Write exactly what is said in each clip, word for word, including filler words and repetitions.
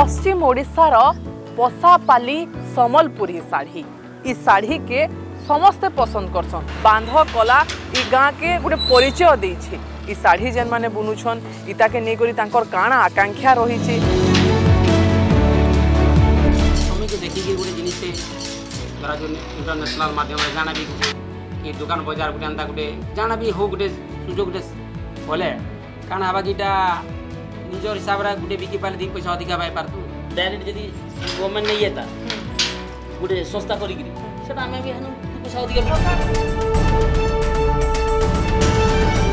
पश्चिम ओडिशार पसापाली समलपुरी शाढ़ी इ शाढ़ी के समस्ते पसंद करसन। बांध कला इ गाँ के गोटे परिचय देछि। शाढ़ी जेन माने बुनुछन इता के नहीं करी तांकर काना आकांक्षा रही देखिए गोटे जिन इंटरनेशनल माध्यम जाना भी कि दुकान बजार गोटे एंता गोटे जाना भी हो गोटे सुजोग बोले कारण आवा कीटा निजर हिसाब से गोटे बिकी पारे दिन पैसा अधिका पाई पारतु डायरेक्ट जदि गवर्नमेंट नहीं आता गोटे सस्ता करी आमे भी पैसा अधिका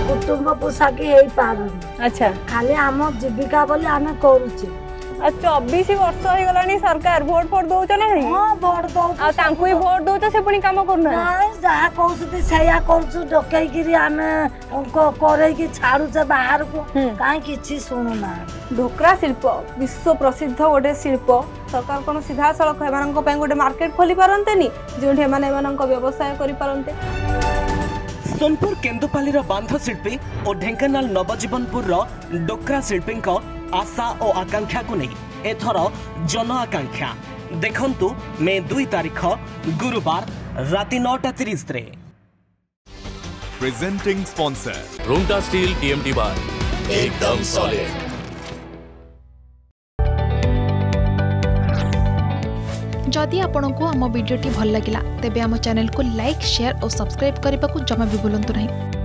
कुटुंब पोषाक हेई पारु। अच्छा खाली आम जीविका बोले आम करूचे चौबीस वर्ष हो गलानी सरकार वोट फोट दउछ ना नहीं हां वोट दउछ आ तांकु ही वोट दउछ से पणी काम करना हां जहा कहउसती सया करछु डकई गिरी आमे उनको करे की छाड़ू से बाहर को काई किछि सुनना। ढोकरा शिल्प विश्व प्रसिद्ध ओडे शिल्प सरकार कोन सीधा सड़क हेमानक पे गोटे मार्केट खोली पारनते नी जोंठे माने मानक व्यवसाय करि पारनते। सोनपुर केंदुपालीर बांध शिल्पी और ढेंकनाल नवजीवनपुर डोकरा शिल्पी को आशा और आकांक्षा को नहीं एथर जन आकांक्षा देखंतु मे दुई तारीख गुरुवार राति नौटा तीस रे। Presenting sponsor Rungta steel TMT bar एकदम सॉलिड। जदि आपंक आम भिडी भल लगा तेब आम चैनल को लाइक शेयर और सब्सक्राइब करने को जमा भी बुलां नहीं।